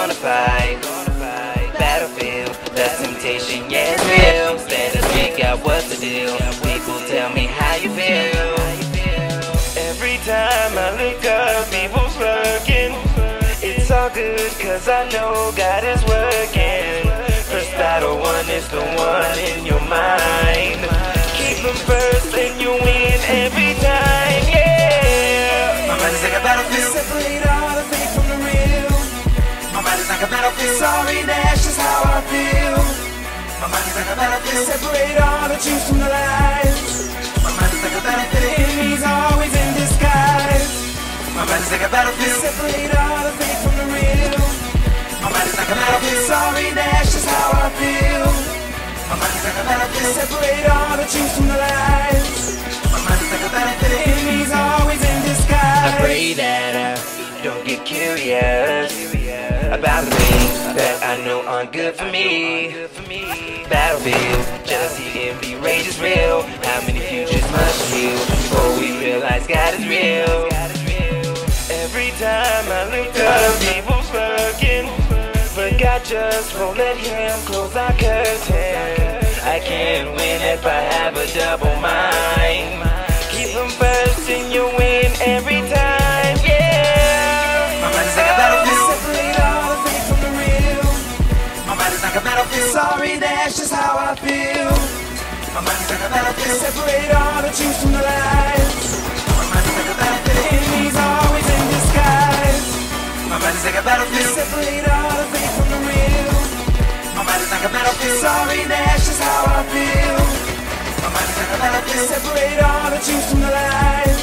gonna fight. Battlefield, the temptation, yeah, it's real. Stand and speak out, what's the deal? People tell me how you feel. Every time I look up, evil's lurking. It's all good, cause I know God is working. First battle won is the one in your mind. Keep them first and you win every time, yeah. My mind is like a battlefield. Separate all the fake from the real. My mind is like a battlefield. Sorry, that's just how I feel. My mind is like a battlefield. Separate all the truths from the lies. My mind is like a battlefield. The enemy's always in disguise. My mind is like a battlefield. Separate all the fake from the real. My mind is like a battlefield. Sorry, that's just how I feel. My mind is like a battlefield. Separate all the truths from the lies. My mind is like a battlefield. The enemy's always in disguise. I pray that I don't get curious about the things that I know aren't good for me. Battlefield, jealousy, envy, rage is real. How many futures must heal before we realize God is real? Every time I look up, evil's lurking, but God just won't let him close our curtain. I can't win if I have a double mind. Keep him first and you win every time, yeah. My mind is like a battlefield. Separate all the fake from the real. My mind is like a battlefield. Sorry, that's just how I feel. My mind is like a battlefield. Separate all the truth from the lies. My mind is like a battlefield. The enemy's always in disguise. My mind is like a battlefield. Separate all the fake from the real. My mind is like a battlefield. Sorry, that's just how I feel. My mind is like a battlefield. Separate all the truth from the lies.